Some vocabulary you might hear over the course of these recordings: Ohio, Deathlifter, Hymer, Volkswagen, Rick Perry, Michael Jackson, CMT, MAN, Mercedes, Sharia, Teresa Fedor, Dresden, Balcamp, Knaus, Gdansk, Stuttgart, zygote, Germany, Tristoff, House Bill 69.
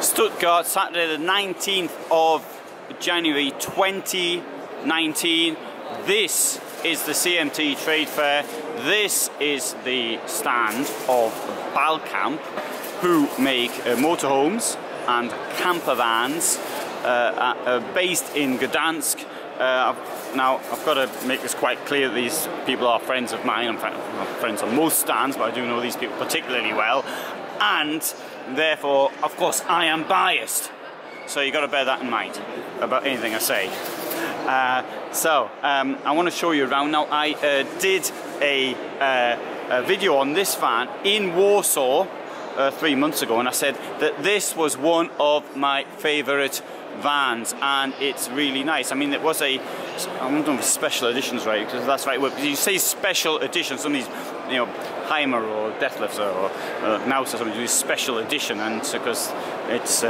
Stuttgart, Saturday the 19th of January 2019. This is the CMT trade fair. This is the stand of Balcamp, who make motorhomes and camper vans based in Gdansk. Now, I've got to make this quite clear, these people are friends of mine. I'm friends on most stands, but I do know these people particularly well. And therefore, of course, I am biased. So you've got to bear that in mind about anything I say. I want to show you around. Now, I did a video on this van in Warsaw 3 months ago, and I said that this was one of my favourite vans, and it's really nice. I mean, it was a, I don't know if it's special editions, right? Because that's right. Well, you say special edition, some of these, you know, Hymer or Deathlifter or Knaus or something do special edition, and because it's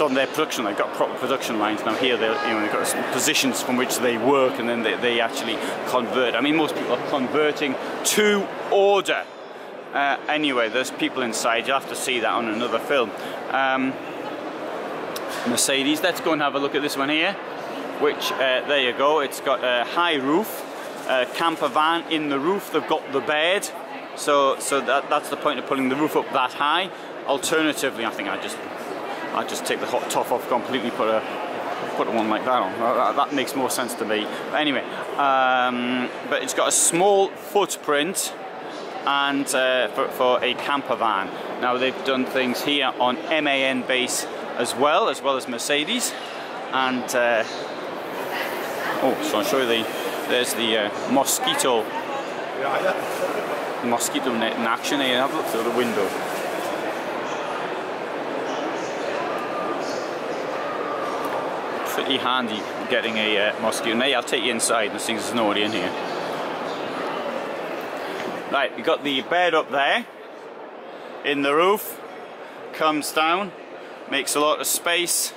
on their production. They've got proper production lines now. Here they, you know, they've got some positions from which they work, and then they actually convert. I mean, most people are converting to order. Anyway, there's people inside. You'll have to see that on another film. Mercedes. Let's go and have a look at this one here, which there you go, it's got a high roof, camper van in the roof. They've got the bed, so that's the point of pulling the roof up that high. Alternatively, I think I just take the hot top off completely, put one like that on. That makes more sense to me. Anyway, but it's got a small footprint and for a camper van. Now they've done things here on MAN base as well as Mercedes, and so I'll show you there's the mosquito net in action here. Have a look through the window. Pretty handy getting a mosquito net. I'll take you inside and see if there's nobody in here. Right, we've got the bed up there in the roof, comes down, makes a lot of space,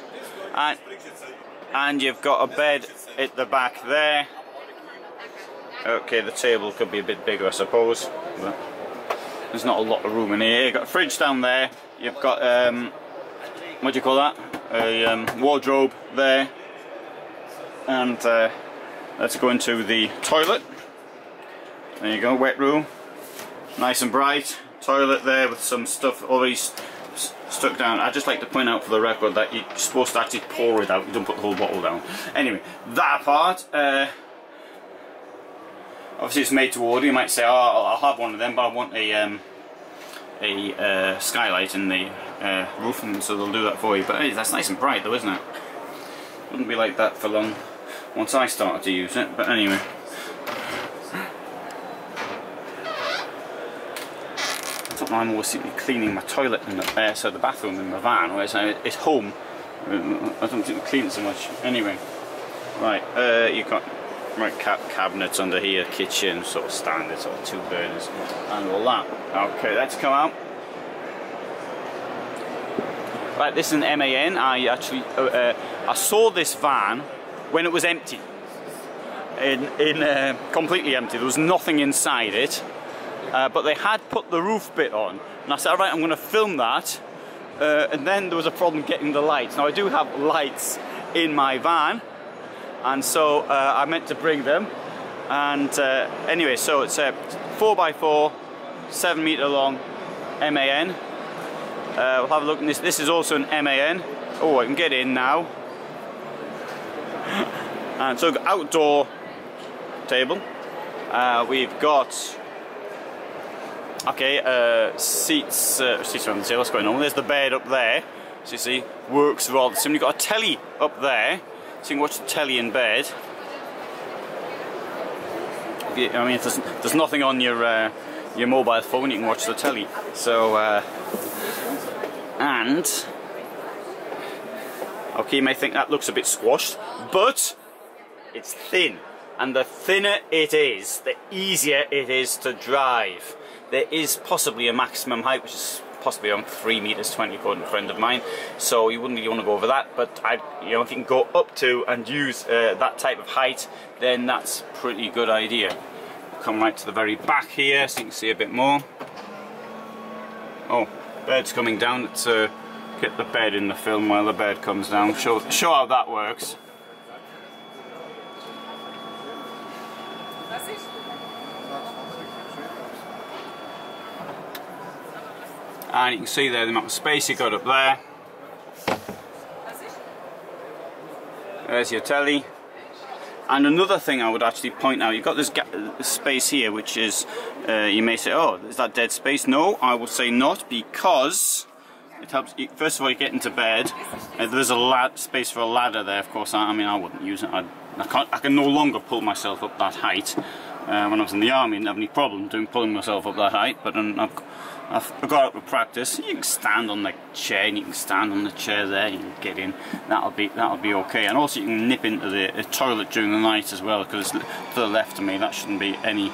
and you've got a bed at the back there. Okay, the table could be a bit bigger, I suppose, but there's not a lot of room in here. You've got a fridge down there, you've got what do you call that, a wardrobe there, and let's go into the toilet. There you go, wet room, nice and bright. Toilet there with some stuff already stuck down. I just like to point out for the record that you're supposed to actually pour it out, you don't put the whole bottle down. Anyway, that apart, obviously it's made to order. You might say, oh, I'll have one of them, but I want a skylight in the roof, and so they'll do that for you. But hey, that's nice and bright though, isn't it? Wouldn't be like that for long once I started to use it, but anyway. I'm always cleaning my toilet and the bathroom in my van, whereas it's home. I don't think we clean it so much. Anyway, right, you've got right cabinets under here, kitchen, sort of standard, sort of two burners, and all that. Okay, let's come out. Right, this is an MAN. I actually I saw this van when it was empty, completely empty. There was nothing inside it. But they had put the roof bit on, and I said, alright, I'm going to film that, and then there was a problem getting the lights. Now I do have lights in my van, and so I meant to bring them, and anyway, so it's a 4x4, 7 metre long MAN. We'll have a look at this. This is also an MAN. Oh, I can get in now. And so we've got outdoor table, we've got okay, seats around the table. What's going on? There's the bed up there, so you see, works rather similar. You've got a telly up there, so you can watch the telly in bed. I mean, if there's nothing on your mobile phone, you can watch the telly. So, and, okay, you may think that looks a bit squashed, but it's thin. And the thinner it is, the easier it is to drive. There is possibly a maximum height, which is possibly on 3 meters 20, according to a friend of mine. So you wouldn't really want to go over that. But you know, if you can go up to and use that type of height, then that's a pretty good idea. Come right to the very back here, so you can see a bit more. Oh, bird's coming down. It's Get the bed in the film while the bed comes down. Show how that works. And you can see there the amount of space you got up there. There's your telly. And another thing I would actually point out, you've got this space here, which is, you may say, oh, is that dead space? No, I would say not, because it helps. First of all, you get into bed. There's a space for a ladder there, of course. I mean, I wouldn't use it. I can no longer pull myself up that height. When I was in the army, I didn't have any problem pulling myself up that height, but I've got up with practice. You can stand on the chair, and you can stand on the chair there. You can get in. That'll be okay. And also, you can nip into the toilet during the night as well, because it's to the left of me. That shouldn't be any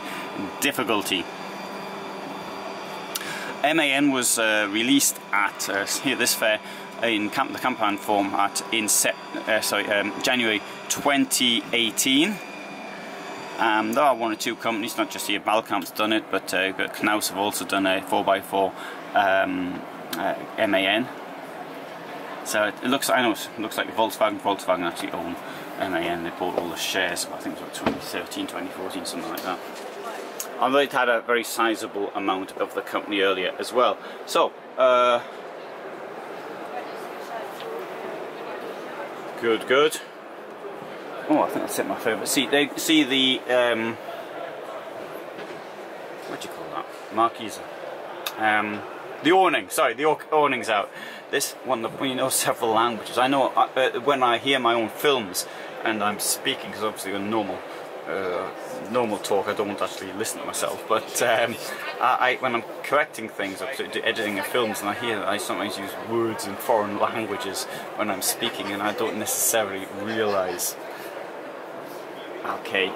difficulty. MAN was released at here this fair in the campaign form in January 2018. There are one or two companies, not just here. Balcamp's done it, but Knaus have also done a 4x4 MAN. So it looks, I know it looks like Volkswagen. Volkswagen actually own MAN. They bought all the shares. I think it was like 2013, 2014, something like that. Although it had a very sizable amount of the company earlier as well. So good. Oh, I think that's it, my favourite. See the, what do you call that? Marquise. The awning, sorry, the awning's out. This one, you know, several languages. I know when I hear my own films and I'm speaking, because obviously I'm normal. Normal talk, I don't actually listen to myself, but when I'm correcting things, editing the films, and I hear that I sometimes use words in foreign languages when I'm speaking, and I don't necessarily realise. Okay,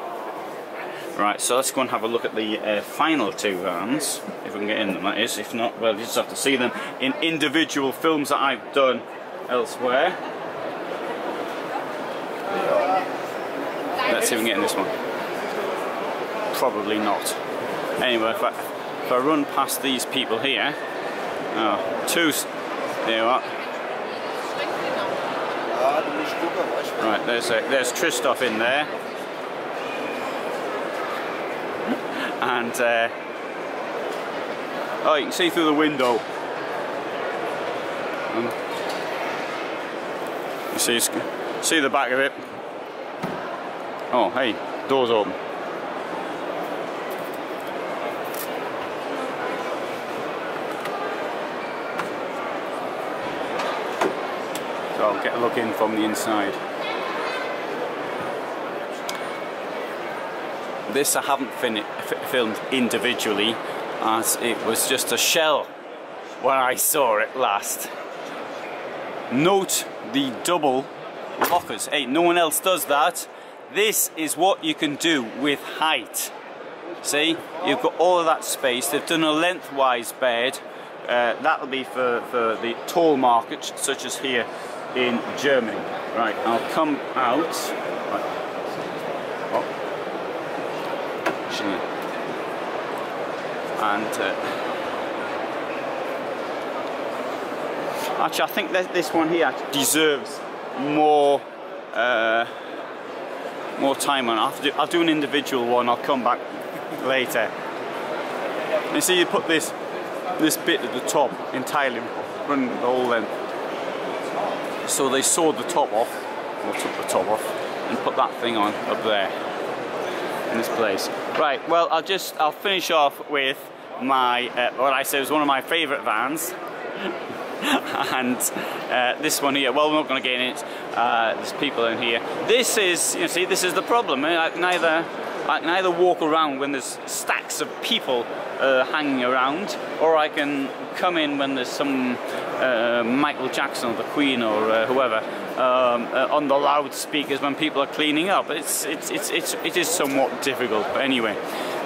right, so let's go and have a look at the final two vans, if we can get in them, that is. If not, well, you just have to see them in individual films that I've done elsewhere. Let's see if we can get in this one. Probably not. Anyway, if I run past these people here, there you are. Right, there's Tristoff in there, and oh, you can see through the window. You see the back of it. Oh, hey, door's open. I'll get a look in from the inside. This I haven't filmed individually, as it was just a shell when I saw it last. Note the double lockers. Hey, no one else does that. This is what you can do with height. See, you've got all of that space. They've done a lengthwise bed. That'll be for the tall markets, such as here in Germany. Right, I'll come out. Right. Oh. And actually, I think that this one here deserves more time on. I'll do an individual one. I'll come back later. You see, you put this bit at the top entirely, running the whole length. So they sawed the top off, or took the top off, and put that thing on up there, in this place. Right, well, I'll finish off with my, what I say was one of my favourite vans, and this one here. Well, we're not going to get in it, there's people in here. This is, you see, this is the problem. I can either walk around when there's stacks of people hanging around, or I can come in when there's some Michael Jackson or the Queen or whoever on the loudspeakers when people are cleaning up. It is somewhat difficult, but anyway,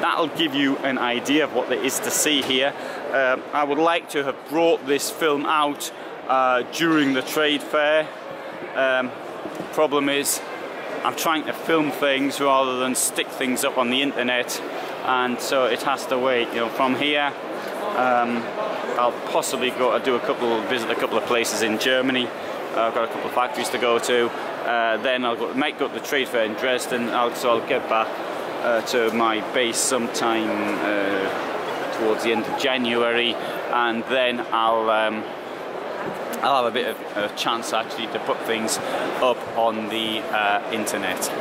that'll give you an idea of what there is to see here. I would like to have brought this film out during the trade fair. Problem is, I'm trying to film things rather than stick things up on the internet, and so it has to wait, you know, from here. I'll possibly go do a couple, visit a couple of places in Germany. I've got a couple of factories to go to. Then I'll go, might go to the trade fair in Dresden. So I'll get back to my base sometime towards the end of January, and then I'll have a bit of a chance actually to put things up on the internet.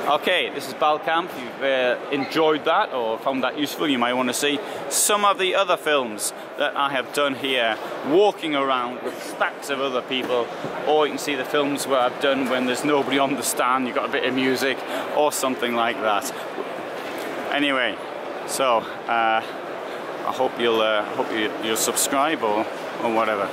Okay, this is Balcamp. If you've enjoyed that or found that useful, you might want to see some of the other films that I have done here, walking around with stacks of other people, or you can see the films where I've done when there's nobody on the stand, you've got a bit of music or something like that. Anyway, so I hope you'll subscribe or whatever.